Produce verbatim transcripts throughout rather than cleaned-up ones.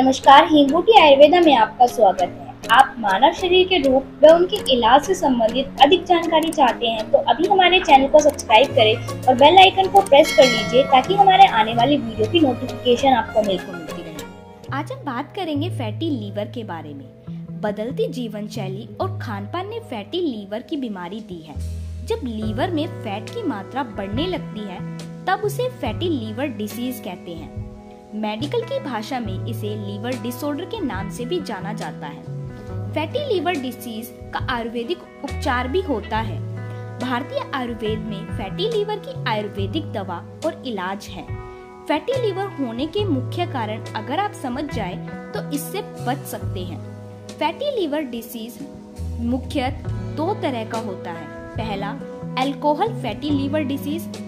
नमस्कार, हिंगो आयुर्वेदा में आपका स्वागत है। आप मानव शरीर के रोग व उनके इलाज से संबंधित अधिक जानकारी चाहते हैं तो अभी हमारे चैनल को सब्सक्राइब करें और बेल आइकन को प्रेस कर लीजिए ताकि हमारे आने वाली वीडियो की नोटिफिकेशन आपको मिलती रहे। आज हम बात करेंगे फैटी लीवर के बारे में। बदलती जीवन शैली और खान पान ने फैटी लीवर की बीमारी दी है। जब लीवर में फैट की मात्रा बढ़ने लगती है तब उसे फैटी लीवर डिसीज कहते हैं। मेडिकल की भाषा में इसे लीवर डिसऑर्डर के नाम से भी जाना जाता है। फैटी लीवर डिसीज का आयुर्वेदिक उपचार भी होता है। भारतीय आयुर्वेद में फैटी लीवर की आयुर्वेदिक दवा और इलाज है। फैटी लीवर होने के मुख्य कारण अगर आप समझ जाए तो इससे बच सकते हैं। फैटी लीवर डिसीज मुख्यतः दो तरह का होता है। पहला अल्कोहल फैटी लिवर डिसीज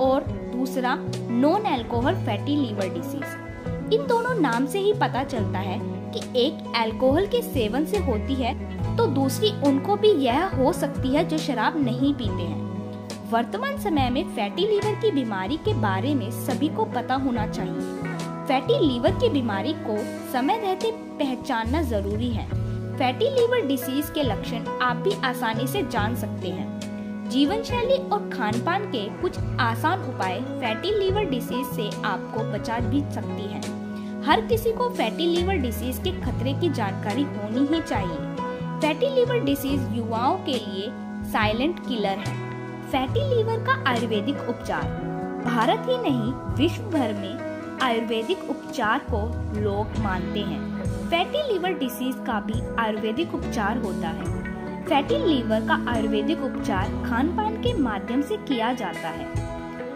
और दूसरा non alcohol fatty liver disease. इन दोनों नाम से ही पता चलता है कि एक अल्कोहल के सेवन से होती है तो दूसरी उनको भी यह हो सकती है जो शराब नहीं पीते हैं। वर्तमान समय में फैटी लीवर की बीमारी के बारे में सभी को पता होना चाहिए। फैटी लीवर की बीमारी को समय रहते पहचानना जरूरी है। फैटी लीवर डिसीज के लक्षण आप भी आसानी से जान सकते हैं। जीवन शैली और खान पान के कुछ आसान उपाय फैटी लीवर डिसीज से आपको बचा भी सकती है। हर किसी को फैटी लीवर डिसीज के खतरे की जानकारी होनी ही चाहिए। फैटी लीवर डिसीज युवाओं के लिए साइलेंट किलर है। फैटी लीवर का आयुर्वेदिक उपचार। भारत ही नहीं विश्व भर में आयुर्वेदिक उपचार को लोग मानते हैं। फैटी लीवर डिसीज का भी आयुर्वेदिक उपचार होता है। फैटी लीवर का आयुर्वेदिक उपचार खान पान के माध्यम से किया जाता है।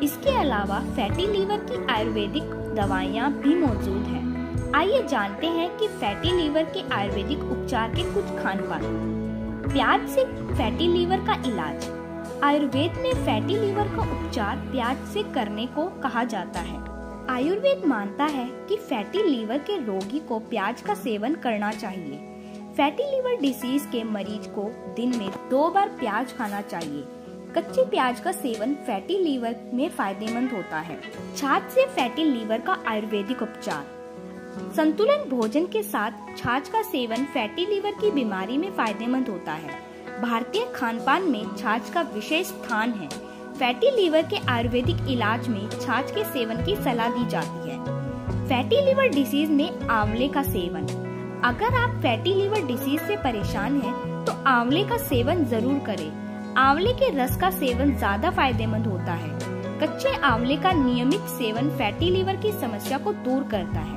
इसके अलावा फैटी लीवर की आयुर्वेदिक दवाइयाँ भी मौजूद हैं। आइए जानते हैं कि फैटी लीवर के आयुर्वेदिक उपचार के कुछ खान पान। प्याज से फैटी लीवर का इलाज। आयुर्वेद में फैटी लीवर का उपचार प्याज से करने को कहा जाता है। आयुर्वेद मानता है कि फैटी लीवर के रोगी को प्याज का सेवन करना चाहिए। फैटी लीवर डिसीज के मरीज को दिन में दो बार प्याज खाना चाहिए। कच्चे प्याज का सेवन फैटी लीवर में फायदेमंद होता है। छाछ से फैटी लीवर का आयुर्वेदिक उपचार। संतुलन भोजन के साथ छाछ का सेवन फैटी लीवर की बीमारी में फायदेमंद होता है। भारतीय खानपान में छाछ का विशेष स्थान है। फैटी लीवर के आयुर्वेदिक इलाज में छाछ के सेवन की सलाह दी जाती है। फैटी लीवर डिसीज में आंवले का सेवन। अगर आप फैटी लीवर डिसीज से परेशान हैं तो आंवले का सेवन जरूर करें। आंवले के रस का सेवन ज्यादा फायदेमंद होता है। कच्चे आंवले का नियमित सेवन फैटी लीवर की समस्या को दूर करता है।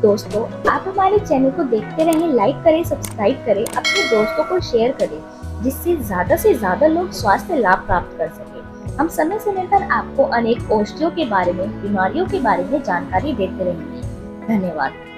दोस्तों, आप हमारे चैनल को देखते रहें, लाइक करें, सब्सक्राइब करें, अपने दोस्तों को शेयर करें जिससे ज्यादा से ज्यादा लोग स्वास्थ्य लाभ प्राप्त कर सके। हम समय समय पर आपको अनेक औषधियों के बारे में, बीमारियों के बारे में जानकारी देते रहेंगे। धन्यवाद।